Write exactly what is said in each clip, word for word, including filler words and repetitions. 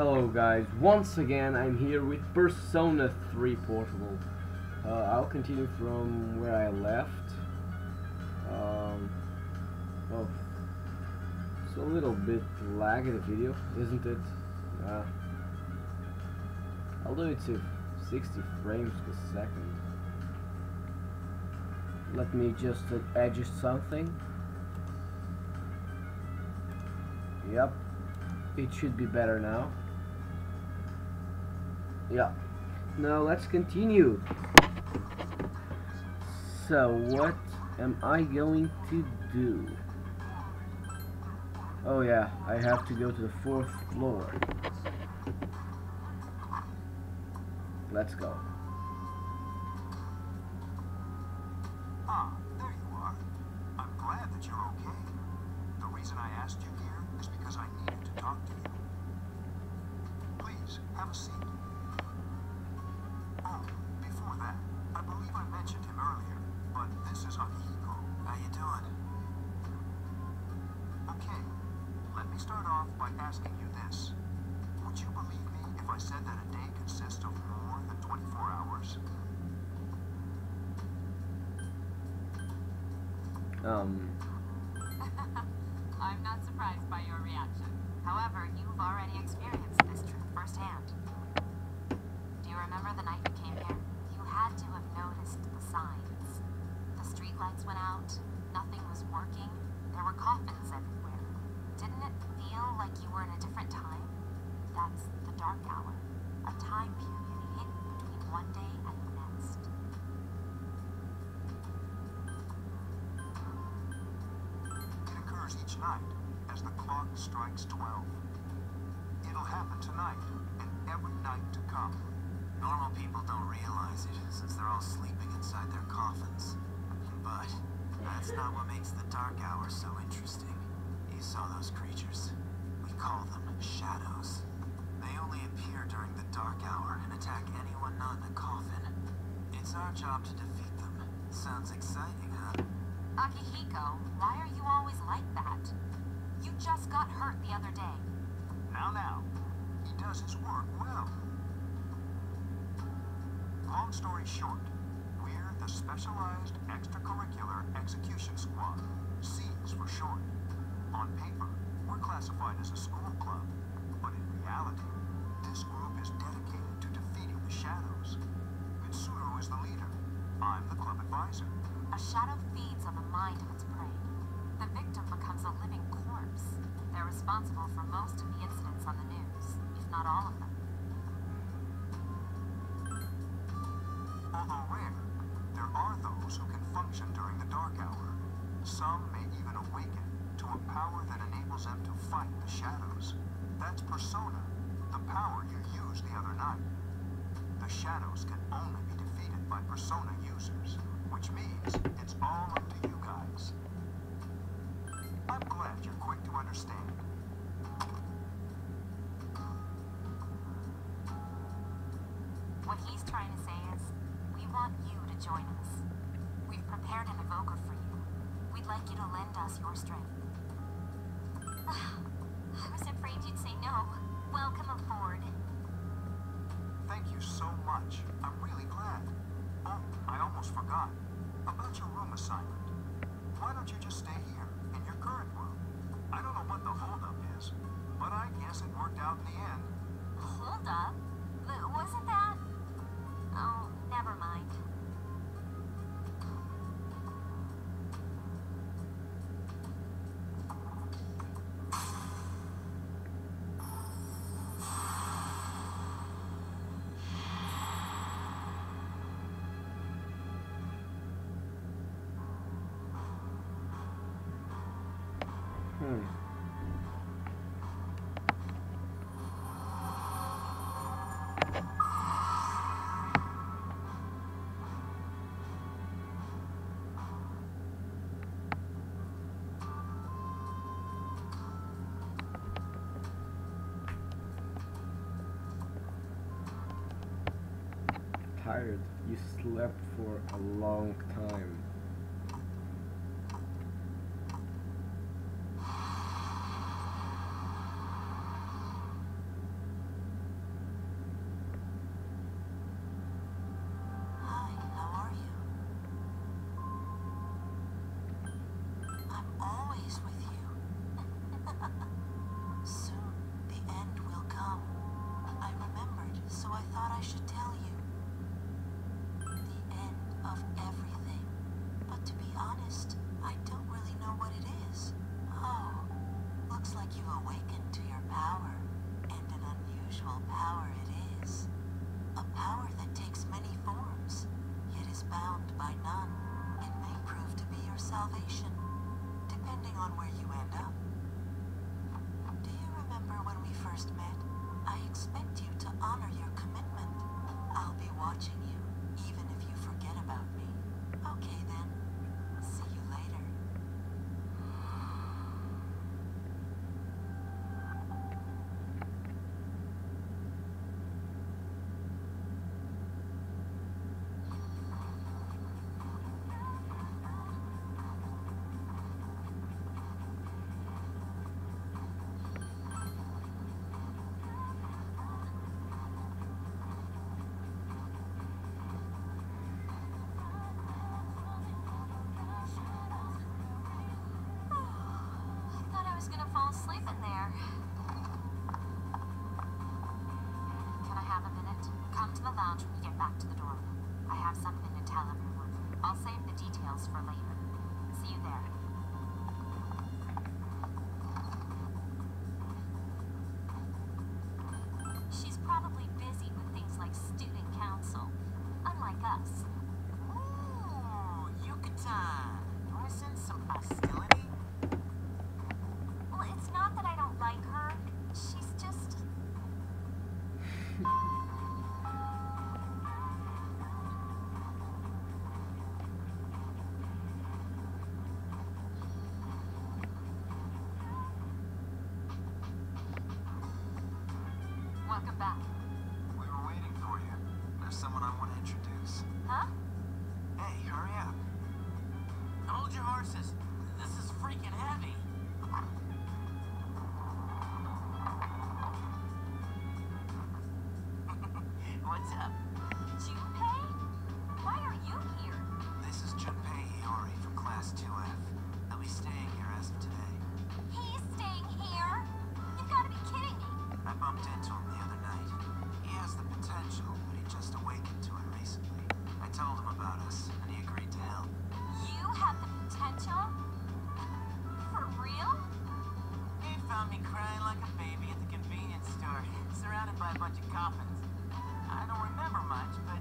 Hello guys, once again I'm here with Persona three Portable. Uh, I'll continue from where I left. Um, well, it's a little bit laggy, the video, isn't it? Uh, although it's at sixty frames per second. Let me just adjust something. Yep, it should be better now. Yeah. Now let's continue. So what am I going to do? Oh yeah, I have to go to the fourth floor. Let's go. Ah, there you are. I'm glad that you're okay. The reason I asked you here is because I needed to talk to you. Please, have a seat. Oh, before that, I believe I mentioned him earlier, but this is Akihiko. How you doing? Okay, let me start off by asking you this. Would you believe me if I said that a day consists of more than twenty-four hours? Um... I'm not surprised by your reaction. However, you've already experienced this truth firsthand. Do you remember the night you came here? You had to have noticed the signs. The streetlights went out, nothing was working, there were coffins everywhere. Didn't it feel like you were in a different time? That's the dark hour, a time period hidden between one day and the next. Each night as the clock strikes twelve. It'll happen tonight and every night to come. Normal people don't realize it since they're all sleeping inside their coffins. But that's not what makes the dark hour so interesting. You saw those creatures. We call them shadows. They only appear during the dark hour and attack anyone not in a coffin. It's our job to defeat them. Sounds exciting, huh? Akihiko, why are you always like that? You just got hurt the other day. Now, now. He does his work well. Long story short, we're the Specialized Extracurricular Execution Squad, SEES for short. On paper, we're classified as a school club, but in reality, this group is dedicated to defeating the shadows. Mitsuru is the leader. I'm the club advisor. A shadow feeds on the mind of its prey. The victim becomes a living corpse. They're responsible for most of the incidents on the news, if not all of them. Although rare, there are those who can function during the dark hour. Some may even awaken to a power that enables them to fight the shadows. That's Persona, the power you used the other night. The shadows can only be defeated by Persona users. Which means it's all up to you guys. I'm glad you're quick to understand. What he's trying to say is, we want you to join us. We've prepared an evoker for you. We'd like you to lend us your strength. I was afraid you'd say no. Welcome aboard. Thank you so much. I'm really glad. Oh, I almost forgot. About your room assignment. Why don't you just stay here, in your current room? I don't know what the holdup is, but I guess it worked out in the end. Holdup? Wasn't that? Oh, never mind. Tired. You slept for a long time. back to the dorm. I have something to tell everyone. I'll save the details for later. See you there. She's probably busy with things like student council, unlike us. Ooh, Yucatan. You want to send some hostility? Well, it's not that I don't like her. She's just... Welcome back. We were waiting for you. There's someone I want to introduce. Huh? Hey, hurry up. Hold your horses. This is freaking heavy. What's up? Junpei? Why are you here? This is Junpei Iori from Class two F. I'll be staying here as of today. He's staying here? You've got to be kidding me. I bumped into him the other night. He has the potential, but he just awakened to it recently. I told him about us, and he agreed to help. You have the potential? For real? He found me crying like a baby at the convenience store, surrounded by a bunch of coffins. I don't remember much, but,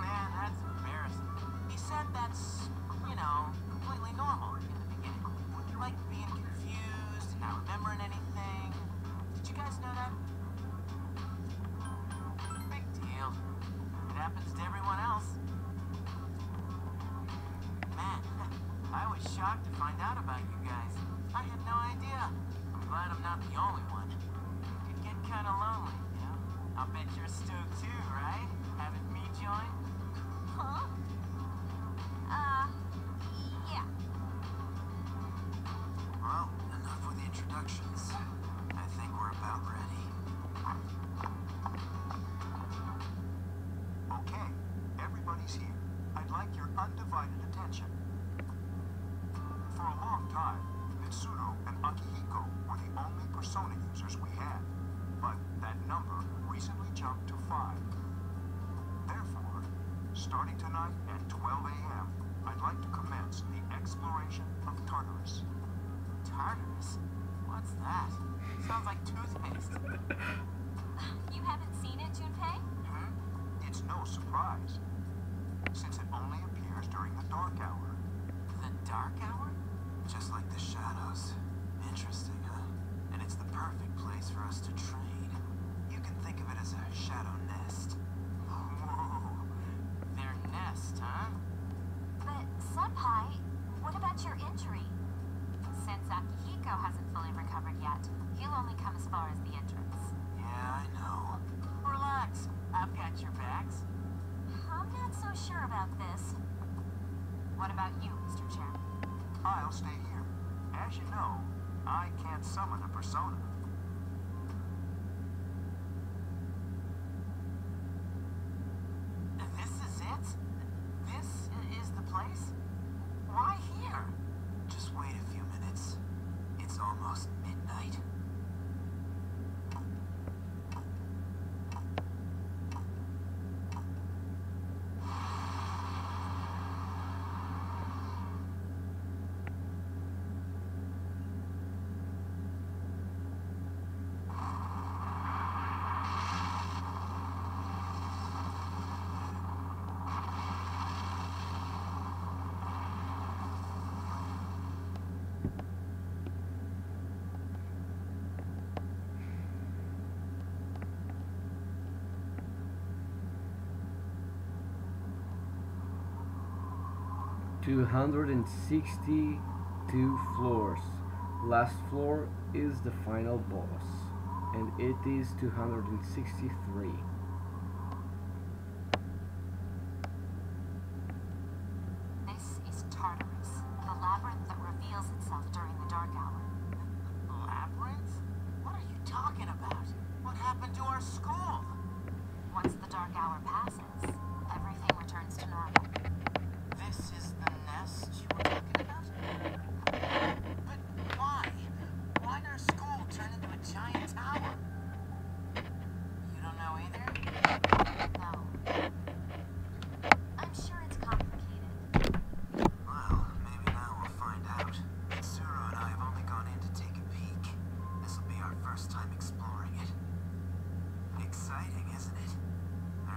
man, that's embarrassing. He said that's, you know, completely normal in the beginning. Like being confused and not remembering anything. Did you guys know that? Big deal. It happens to everyone else. Man, I was shocked to find out about you guys. I had no idea. I'm glad I'm not the only one. It could get kind of lonely. I bet you're stoked too, right? Having me join? Huh? Uh, yeah. Well, enough with the introductions. I think we're about ready. Okay, everybody's here. I'd like your undivided attention. For a long time, Mitsuru and Akihiko were the only Persona users we had. But that number recently jumped to five. Therefore, starting tonight at twelve A M, I'd like to commence the exploration of Tartarus. Tartarus? What's that? Sounds like toothpaste. You haven't seen it, Junpei? Mm-hmm. It's no surprise, since it only appears during the dark hour. The dark hour? Just like the shadows. Interesting, huh? And it's the perfect place for us to train. You can think of it as a shadow nest. Whoa. Their nest, huh? But, Senpai, what about your injury? Since Akihiko hasn't fully recovered yet, he'll only come as far as the entrance. Yeah, I know. Relax. I've got your backs. I'm not so sure about this. What about you, Mister Chairman? I'll stay here. As you know, I can't summon a persona. This is it? This is the place? Why here? Just wait a few minutes. It's almost midnight. two hundred sixty-two floors. Last floor is the final boss, and it is two hundred sixty-three. This is Tartarus, the labyrinth that reveals itself during the dark hour. Labyrinth? What are you talking about? What happened to our school? Once the dark hour passes, everything returns to normal. This is the nest you were talking about? But why? Why'd our school turn into a giant tower? You don't know either? No.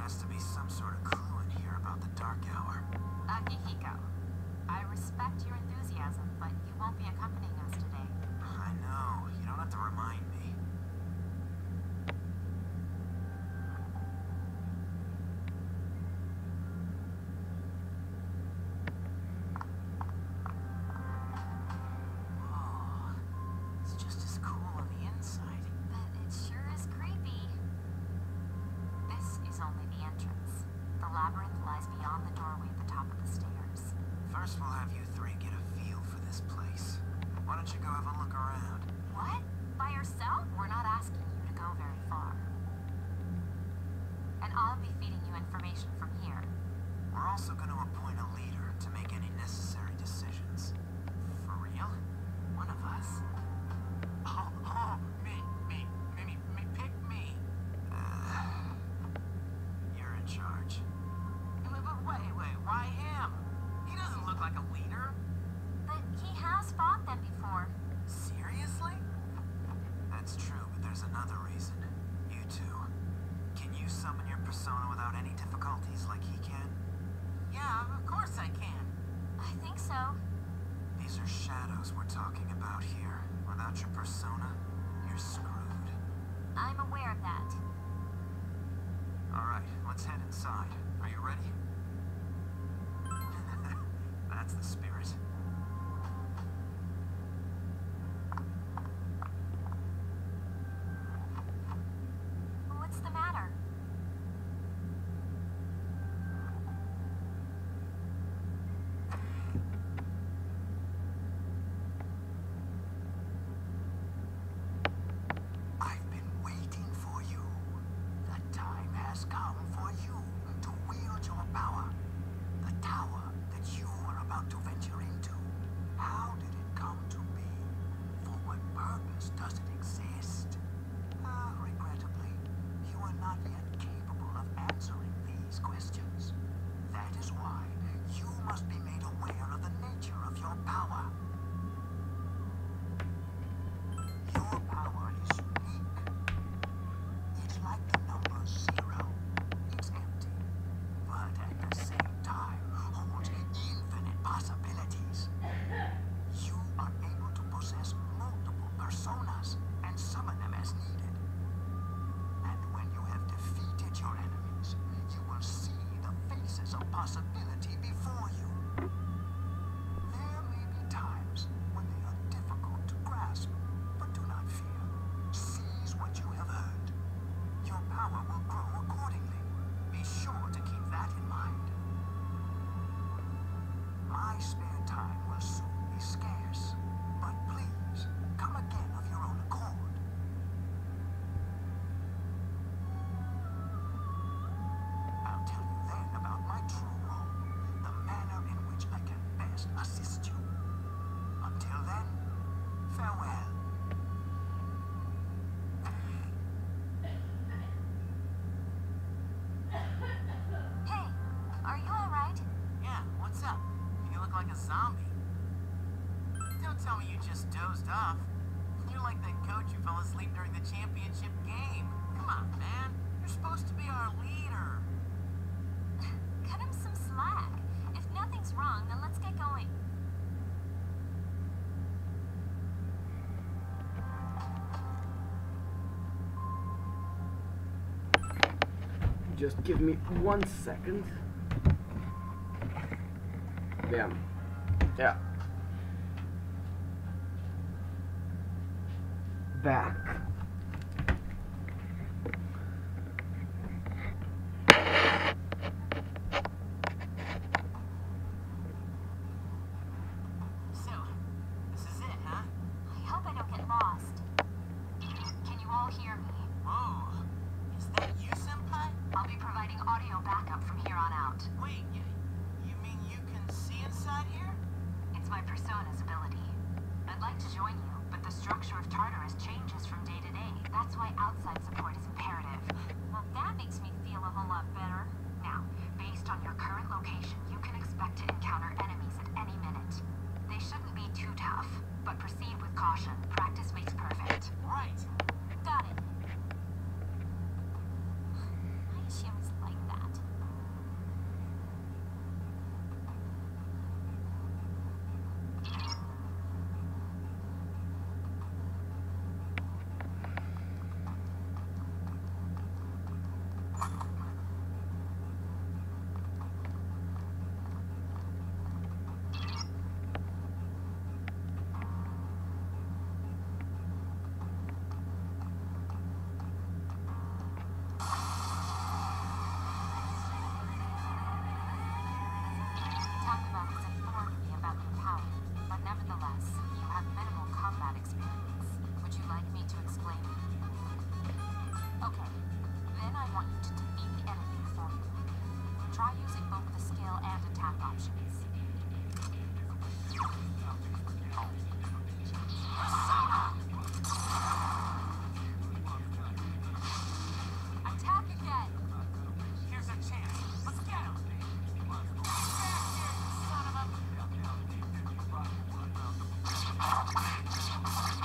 has to be some sort of clue in here about the Dark Hour. Akihiko, I respect your enthusiasm, but you won't be accompanying us today. I know. You don't have to remind me. First, we'll have you three get a feel for this place. Why don't you go have a look around? What? By yourself? We're not asking you to go very far. And I'll be feeding you information from here. We're also going to appoint a leader to make any necessary decisions. For real? One of us? Oh, oh, me, me, me, me, pick me. Uh, you're in charge. But wait, wait, why him? He doesn't look like a leader. But he has fought them before. Seriously? That's true, but there's another reason. You two, can you summon your persona without any difficulties like he can? Yeah, of course I can. I think so. These are shadows we're talking about here. Without your persona, you're screwed. I'm aware of that. Alright, let's head inside. Are you ready? That's the spirit. What's the matter? I've been waiting for you. The time has come for you to wield your power. The tower that you were about to venture into. How did it come to be? For what purpose does it exist? Ah, regrettably, you are not yet capable of answering these questions. That is why you must be made aware of the nature of your power. Your power is unique. It's like the number zero. It's empty, but at the same time, infinite possibilities. You are able to possess multiple personas and summon them as needed. And when you have defeated your enemies, you will see the faces of possibility before you. There may be times when they are difficult to grasp, but do not fear. Seize what you have earned. Your power will grow accordingly. Be sure to keep that in mind. My spare time will soon be scarce, but please, come again of your own accord. I'll tell you then about my true role, the manner in which I can best assist you. Until then, farewell. Hey, are you alright? Yeah, what's up? Look like a zombie. Don't tell me you just dozed off. You're like that coach who fell asleep during the championship game. Come on, man. You're supposed to be our leader. Cut him some slack. If nothing's wrong, then let's get going. Just give me one second. Damn. Yeah. Back. So, this is it, huh? I hope I don't get lost. Can you all hear me? Whoa. Is that you, Senpai? I'll be providing audio backup from here on out. Wait, you, you mean you can see inside here? It's my persona's ability. I'd like to join you, but the structure of Tartarus changes from day to day. That's why outside support is imperative. Well, that makes me feel a whole lot better. Now, based on your current location, you can expect to encounter enemies at any minute. They shouldn't be too tough, but proceed with caution. Practice makes perfect. Right. Got it. I wish it was like that. want you to defeat the enemy for you. Try using both the skill and attack options. Attack again! Here's a chance. Let's get him! Get back here, you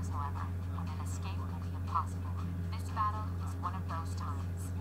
son of Possible. This battle is one of those times.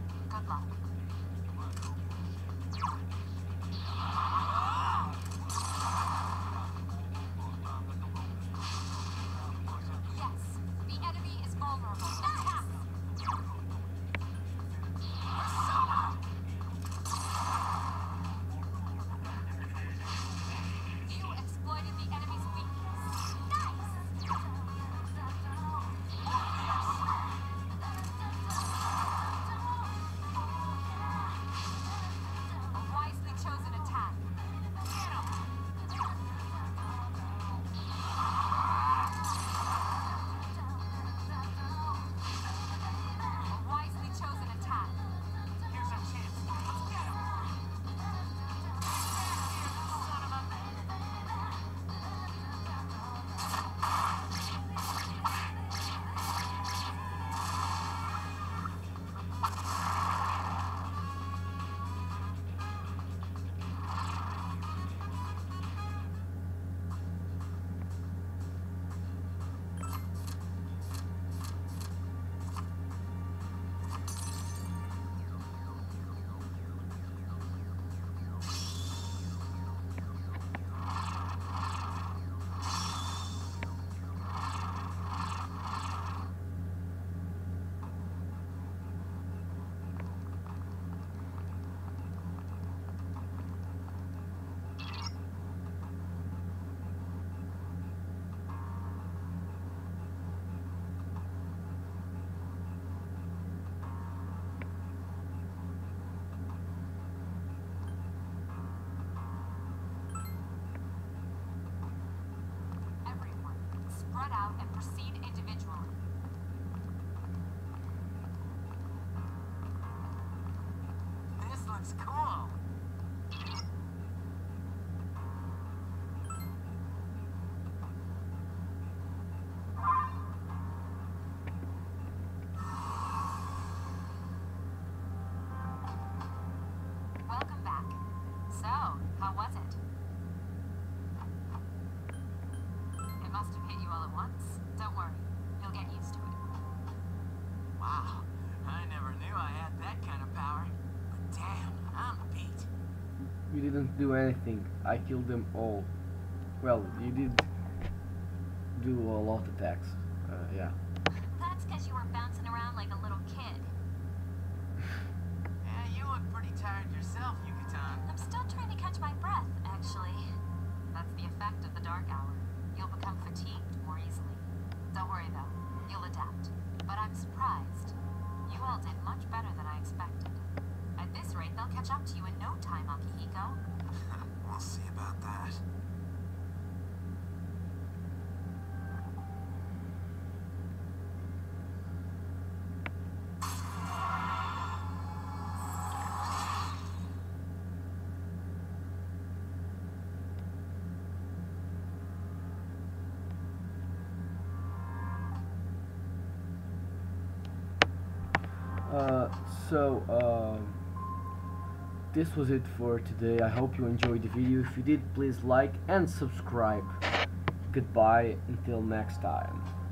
Didn't do anything. I killed them all. Well, you did do a lot of attacks. Uh, yeah. That's because you were bouncing around like a little kid. Yeah, you look pretty tired yourself, Yucatan. I'm still trying to catch my breath, actually. That's the effect of the dark hour. You'll become fatigued more easily. Don't worry though, you'll adapt. But I'm surprised. You all did much better than I expected. At this rate, they'll catch up to you in no time, Akihiko. We'll see about that. Uh, so, um... Uh... this was it for today. I hope you enjoyed the video. If you did, please like and subscribe. Goodbye until next time.